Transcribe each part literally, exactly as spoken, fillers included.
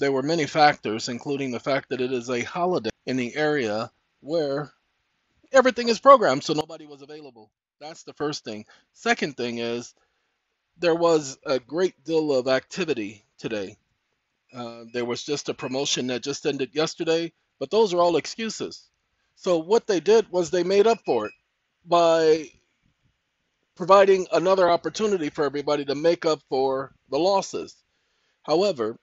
There were many factors, including the fact that it is a holiday in the area where everything is programmed, so nobody was available. That's the first thing. Second thing is there was a great deal of activity today. Uh, there was just a promotion that just ended yesterday, but those are all excuses. So what they did was they made up for it by providing another opportunity for everybody to make up for the losses. However,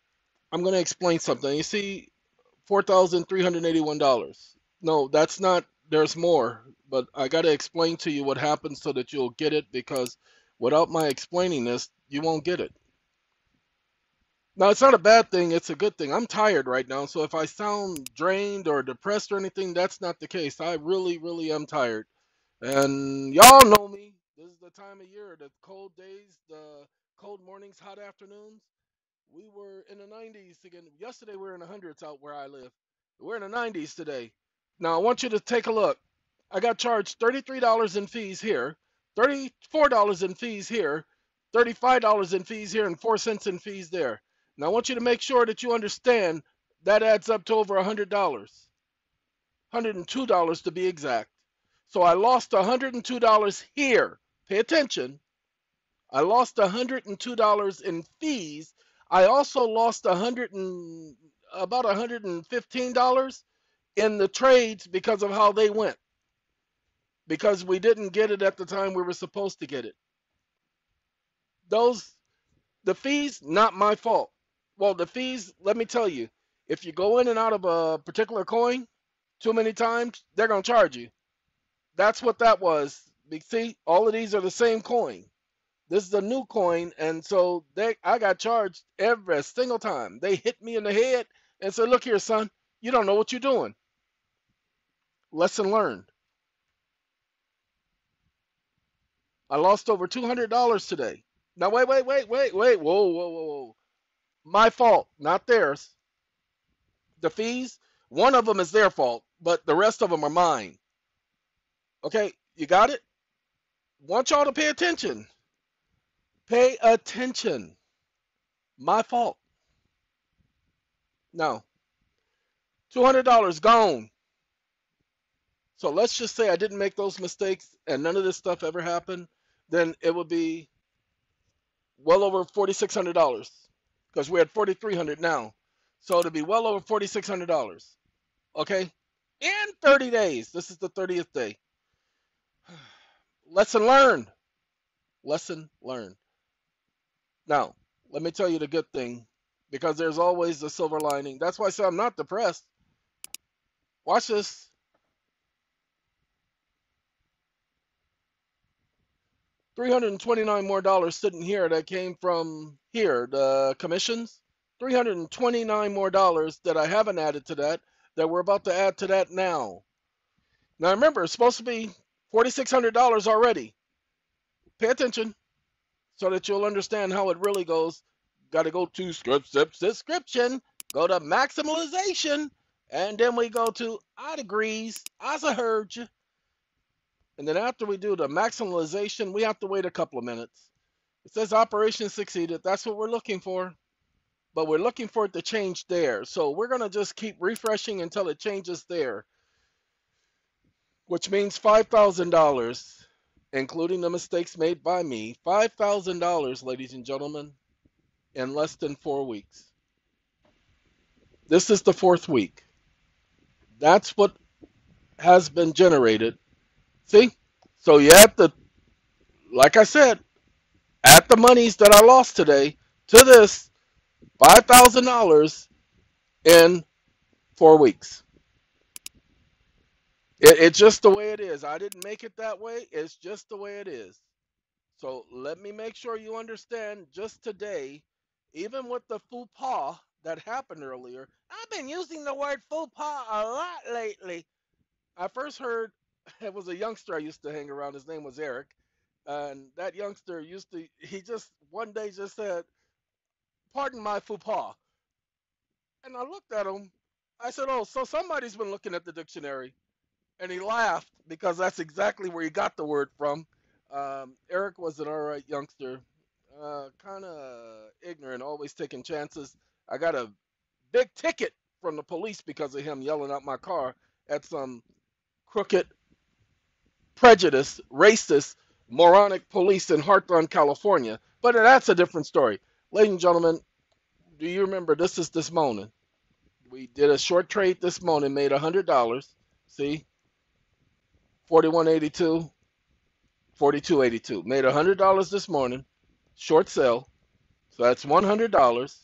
I'm going to explain something. You see, four thousand three hundred eighty-one dollars. No, that's not, there's more, but I got to explain to you what happened so that you'll get it, because without my explaining this, you won't get it. Now, it's not a bad thing, it's a good thing. I'm tired right now, so if I sound drained or depressed or anything, that's not the case. I really, really am tired. And y'all know me. This is the time of year, the cold days, the cold mornings, hot afternoons. We were in the nineties again. Yesterday, we were in the hundreds out where I live. We're in the nineties today. Now, I want you to take a look. I got charged thirty-three dollars in fees here, thirty-four dollars in fees here, thirty-five dollars in fees here, and four cents in fees there. Now, I want you to make sure that you understand that adds up to over one hundred dollars, one hundred two dollars to be exact. So I lost one hundred two dollars here. Pay attention. I lost one hundred two dollars in fees. I also lost one hundred and, about one hundred fifteen dollars in the trades because of how they went, because we didn't get it at the time we were supposed to get it. Those, the fees, not my fault. Well, the fees, let me tell you, if you go in and out of a particular coin too many times, they're going to charge you. That's what that was. See, all of these are the same coin. This is a new coin, and so they, I got charged every single time. They hit me in the head and said, look here, son, you don't know what you're doing. Lesson learned. I lost over two hundred dollars today. Now, wait, wait, wait, wait, wait. Whoa, whoa, whoa, whoa. My fault, not theirs. The fees, one of them is their fault, but the rest of them are mine. Okay, you got it? Want y'all to pay attention. Pay attention. My fault. Now, two hundred dollars gone. So let's just say I didn't make those mistakes and none of this stuff ever happened. Then it would be well over four thousand six hundred dollars, because we're at four thousand three hundred dollars now. So it'll be well over four thousand six hundred dollars. Okay? In thirty days. This is the thirtieth day. Lesson learned. Lesson learned. Now, let me tell you the good thing, because there's always the silver lining. That's why I say I'm not depressed. Watch this. three hundred twenty-nine more dollars sitting here that came from here, the commissions. three hundred twenty-nine more dollars that I haven't added to that, that we're about to add to that now. Now, remember, it's supposed to be four thousand six hundred dollars already. Pay attention so that you'll understand how it really goes. Got to go to script, subscription, go to maximalization, and then we go to I degrees, as I heard you. And then after we do the maximalization, we have to wait a couple of minutes. It says operation succeeded. That's what we're looking for. But we're looking for it to change there. So we're going to just keep refreshing until it changes there, which means five thousand dollars. Including the mistakes made by me, five thousand dollars, ladies and gentlemen, in less than four weeks. This is the fourth week. That's what has been generated. See? So you have to, like I said, add the monies that I lost today to this five thousand dollars in four weeks. It, it's just the way it is. I didn't make it that way. It's just the way it is. So let me make sure you understand just today, even with the faux pas that happened earlier. I've been using the word faux pas a lot lately. I first heard, it was a youngster I used to hang around. His name was Eric. And that youngster used to, he just one day just said, pardon my faux pas. And I looked at him. I said, oh, so somebody's been looking at the dictionary. And he laughed, because that's exactly where he got the word from. Um, Eric was an all right youngster, uh, kind of ignorant, always taking chances. I got a big ticket from the police because of him yelling out my car at some crooked, prejudiced, racist, moronic police in Hawthorne, California. But that's a different story. Ladies and gentlemen, do you remember this is this morning? We did a short trade this morning, made one hundred dollars. See? forty-one eighty-two, forty-two eighty-two. Made one hundred dollars this morning, short sale. So that's one hundred dollars.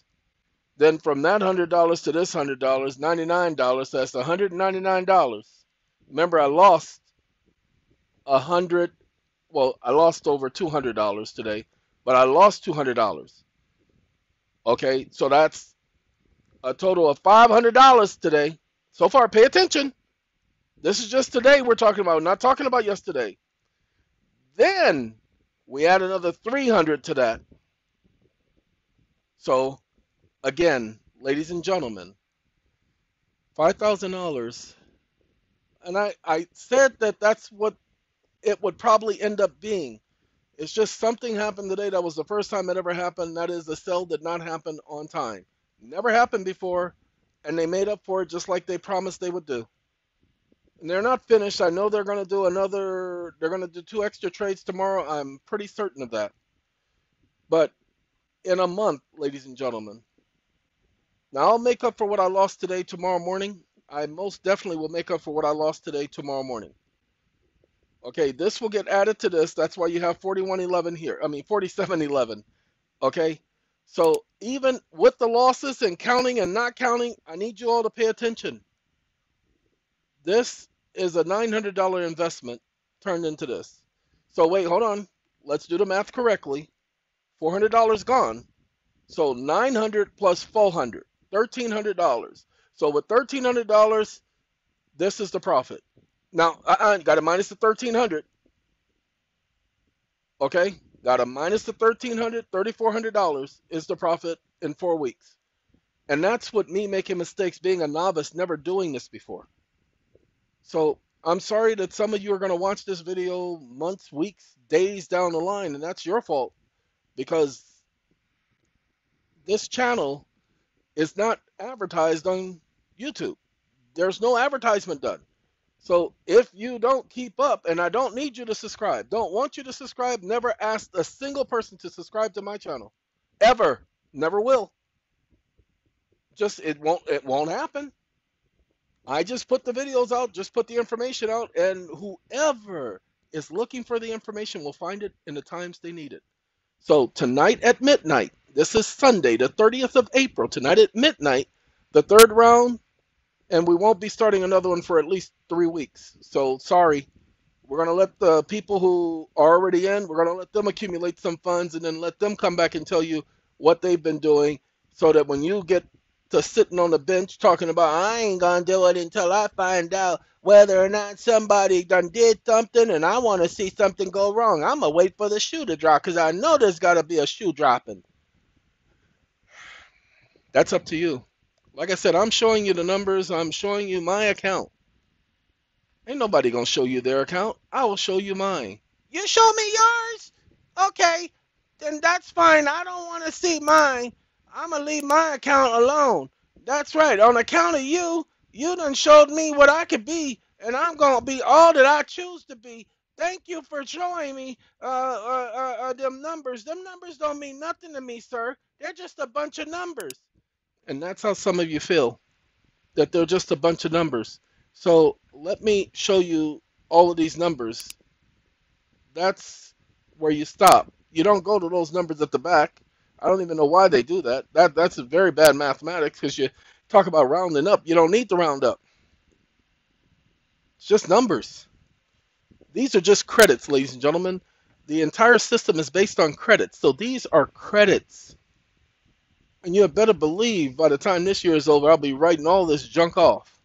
Then from that one hundred dollars to this one hundred dollars, ninety-nine dollars, that's one hundred ninety-nine dollars. Remember, I lost one hundred dollars. Well, I lost over two hundred dollars today, but I lost two hundred dollars. Okay, so that's a total of five hundred dollars today. So far, pay attention. This is just today we're talking about. We're not talking about yesterday. Then we add another three hundred dollars to that. So again, ladies and gentlemen, five thousand dollars. And I, I said that that's what it would probably end up being. It's just something happened today that was the first time it ever happened. That is, the sale did not happen on time. Never happened before, and they made up for it just like they promised they would do. And they're not finished. I know they're going to do another, they're going to do two extra trades tomorrow. I'm pretty certain of that. But in a month, ladies and gentlemen. Now, I'll make up for what I lost today tomorrow morning. I most definitely will make up for what I lost today tomorrow morning. Okay, this will get added to this. That's why you have forty-one eleven here. I mean, forty-seven eleven. Okay, so even with the losses and counting and not counting, I need you all to pay attention. This is a nine hundred dollar investment turned into this. So wait, hold on. Let's do the math correctly. four hundred dollars gone. So nine hundred dollars plus four hundred dollars, thirteen hundred dollars. So with thirteen hundred dollars, this is the profit. Now, I got to minus the thirteen hundred dollars. Okay? Got to minus the thirteen hundred dollars, thirty-four hundred dollars is the profit in four weeks. And that's what me making mistakes, being a novice, never doing this before. So I'm sorry that some of you are going to watch this video months, weeks, days down the line, and that's your fault, because this channel is not advertised on YouTube. There's no advertisement done. So if you don't keep up, and I don't need you to subscribe, don't want you to subscribe, never asked a single person to subscribe to my channel, ever, never will. Just, it won't, it won't happen. I just put the videos out, just put the information out, and whoever is looking for the information will find it in the times they need it. So tonight at midnight, this is Sunday, the thirtieth of April, tonight at midnight, the third round. And we won't be starting another one for at least three weeks. So sorry, we're going to let the people who are already in, we're going to let them accumulate some funds and then let them come back and tell you what they've been doing, so that when you get to sitting on the bench talking about, I ain't going to do it until I find out whether or not somebody done did something and I want to see something go wrong. I'm going to wait for the shoe to drop because I know there's got to be a shoe dropping. That's up to you. Like I said, I'm showing you the numbers. I'm showing you my account. Ain't nobody going to show you their account. I will show you mine. You show me yours? Okay, then that's fine. I don't want to see mine. I'm going to leave my account alone. That's right. On account of you, you done showed me what I could be, and I'm going to be all that I choose to be. Thank you for showing me uh, uh, uh, uh, them numbers. Them numbers don't mean nothing to me, sir. They're just a bunch of numbers. And that's how some of you feel, that they're just a bunch of numbers. So let me show you all of these numbers. That's where you stop. You don't go to those numbers at the back. I don't even know why they do that. That that's a very bad mathematics, because you talk about rounding up. You don't need to round up. It's just numbers. These are just credits, ladies and gentlemen. The entire system is based on credits. So these are credits. And you had better believe by the time this year is over, I'll be writing all this junk off.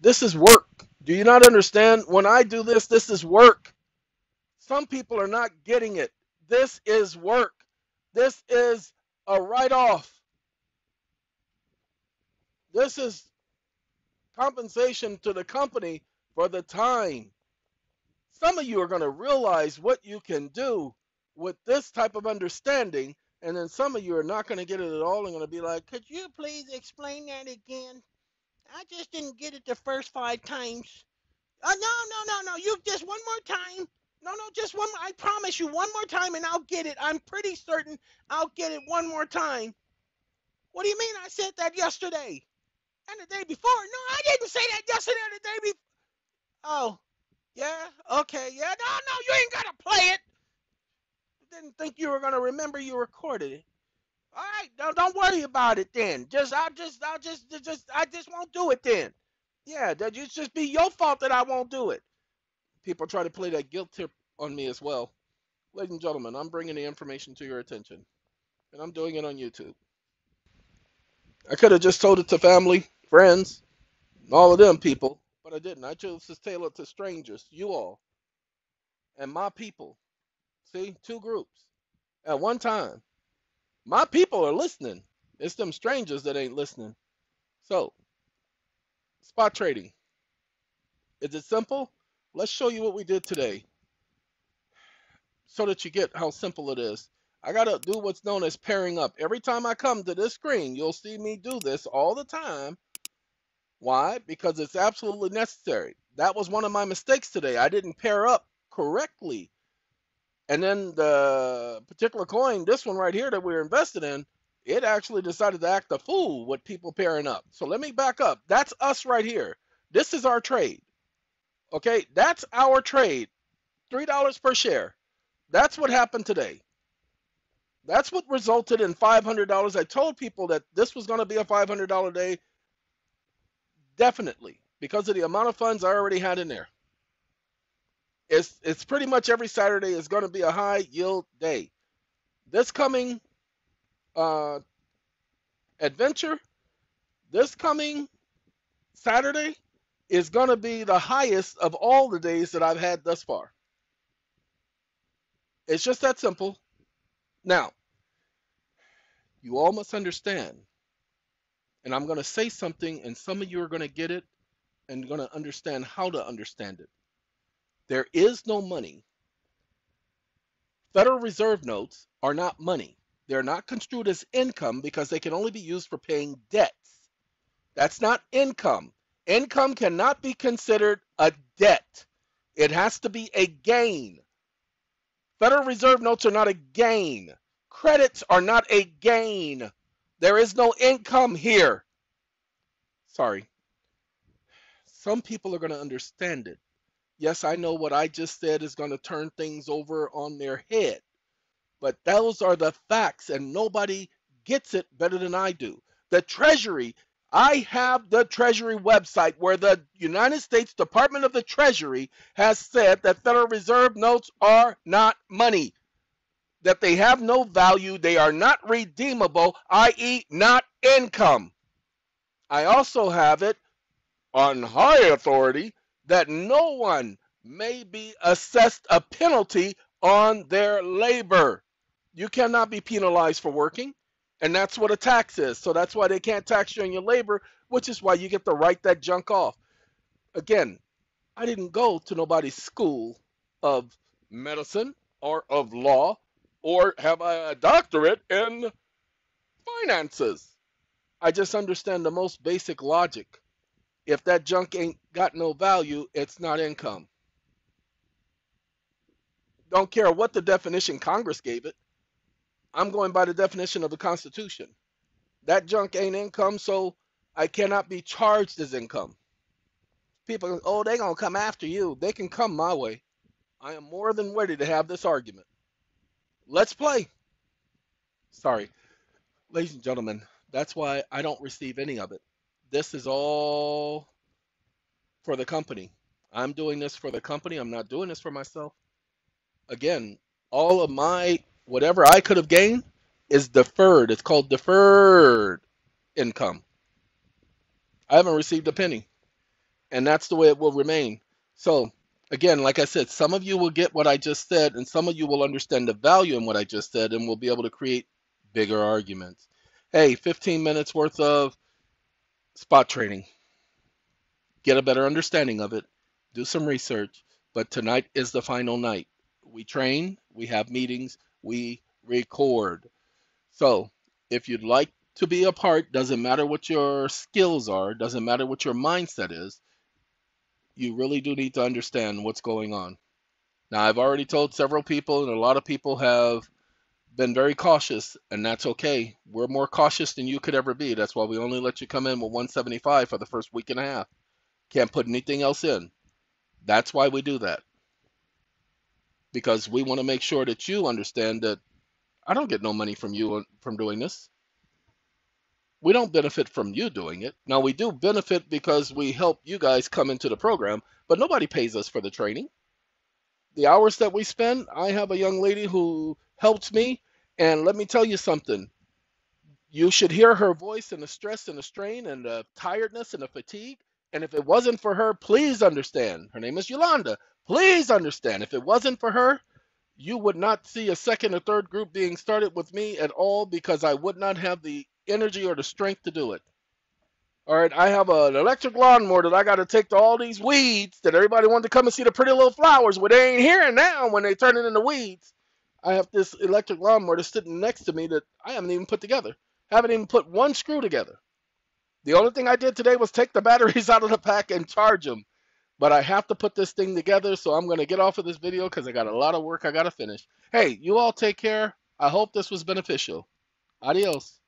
This is work. Do you not understand? When I do this, this is work. Some people are not getting it. This is work. This is a write-off. This is compensation to the company for the time. Some of you are going to realize what you can do with this type of understanding And then some of you are not going to get it at all and going to be like, could you please explain that again? I just didn't get it the first five times. Oh, no, no, no, no. You just one more time. No, no, just one. I promise you one more time and I'll get it. I'm pretty certain I'll get it one more time. What do you mean I said that yesterday and the day before? No, I didn't say that yesterday and the day before. Oh, yeah, okay, yeah. No, no, you ain't got to play it. Didn't think you were going to remember you recorded it. All right, don't, don't worry about it then. Just I'll just I'll just just I just won't do it then. Yeah, that it's just be your fault that I won't do it. People try to play that guilt tip on me as well. Ladies and gentlemen, I'm bringing the information to your attention, and I'm doing it on YouTube. I could have just told it to family, friends, and all of them people, but I didn't. I chose to tell it to strangers, you all, and my people. See, two groups at one time. My people are listening. It's them strangers that ain't listening. So, spot trading. Is it simple? Let's show you what we did today so that you get how simple it is. I got to do what's known as pairing up. Every time I come to this screen, you'll see me do this all the time. Why? Because it's absolutely necessary. That was one of my mistakes today. I didn't pair up correctly. And then the particular coin, this one right here that we were invested in, it actually decided to act a fool with people pairing up. So let me back up. That's us right here. This is our trade. Okay, that's our trade. three dollars per share. That's what happened today. That's what resulted in five hundred dollars. I told people that this was going to be a five hundred dollar day, definitely, because of the amount of funds I already had in there. It's, it's pretty much every Saturday is going to be a high yield day. This coming uh, adventure, this coming Saturday is going to be the highest of all the days that I've had thus far. It's just that simple. Now, you all must understand, and I'm going to say something, and some of you are going to get it and going to understand how to understand it. There is no money. Federal Reserve notes are not money. They're not construed as income because they can only be used for paying debts. That's not income. Income cannot be considered a debt. It has to be a gain. Federal Reserve notes are not a gain. Credits are not a gain. There is no income here. Sorry. Some people are going to understand it. Yes, I know what I just said is going to turn things over on their head, but those are the facts, and nobody gets it better than I do. The Treasury, I have the Treasury website where the United States Department of the Treasury has said that Federal Reserve notes are not money, that they have no value, they are not redeemable, that is not income. I also have it on high authority that no one may be assessed a penalty on their labor. You cannot be penalized for working, and that's what a tax is. So that's why they can't tax you on your labor, which is why you get to write that junk off. Again, I didn't go to nobody's school of medicine or of law or have a doctorate in finances. I just understand the most basic logic. If that junk ain't got no value, it's not income. Don't care what the definition Congress gave it. I'm going by the definition of the Constitution. That junk ain't income, so I cannot be charged as income. People, oh, they gonna come after you. They can come my way. I am more than ready to have this argument. Let's play. Sorry. Ladies and gentlemen, that's why I don't receive any of it. This is all for the company. I'm doing this for the company. I'm not doing this for myself. Again, all of my, whatever I could have gained is deferred. It's called deferred income. I haven't received a penny, and that's the way it will remain. So again, like I said, some of you will get what I just said, and some of you will understand the value in what I just said and will be able to create bigger arguments. Hey, fifteen minutes worth of spot trading. Get a better understanding of it. Do some research. But tonight is the final night. We train. We have meetings. We record. So if you'd like to be a part, doesn't matter what your skills are, doesn't matter what your mindset is, you really do need to understand what's going on. Now, I've already told several people, and a lot of people have been very cautious, and that's okay. We're more cautious than you could ever be. That's why we only let you come in with one seventy-five for the first week and a half. Can't put anything else in. That's why we do that. Because we want to make sure that you understand that I don't get no money from you from doing this. We don't benefit from you doing it. Now, we do benefit because we help you guys come into the program, but nobody pays us for the training. The hours that we spend, I have a young lady who helps me, and let me tell you something. You should hear her voice and the stress and the strain and the tiredness and the fatigue. And if it wasn't for her, please understand. Her name is Yolanda. Please understand. If it wasn't for her, you would not see a second or third group being started with me at all, because I would not have the energy or the strength to do it. All right, I have an electric lawnmower that I got to take to all these weeds that everybody wanted to come and see the pretty little flowers where they ain't here now when they turn it into weeds. I have this electric lawnmower that's sitting next to me that I haven't even put together. Haven't even put one screw together. The only thing I did today was take the batteries out of the pack and charge them. But I have to put this thing together, so I'm going to get off of this video because I got a lot of work I got to finish. Hey, you all take care. I hope this was beneficial. Adios.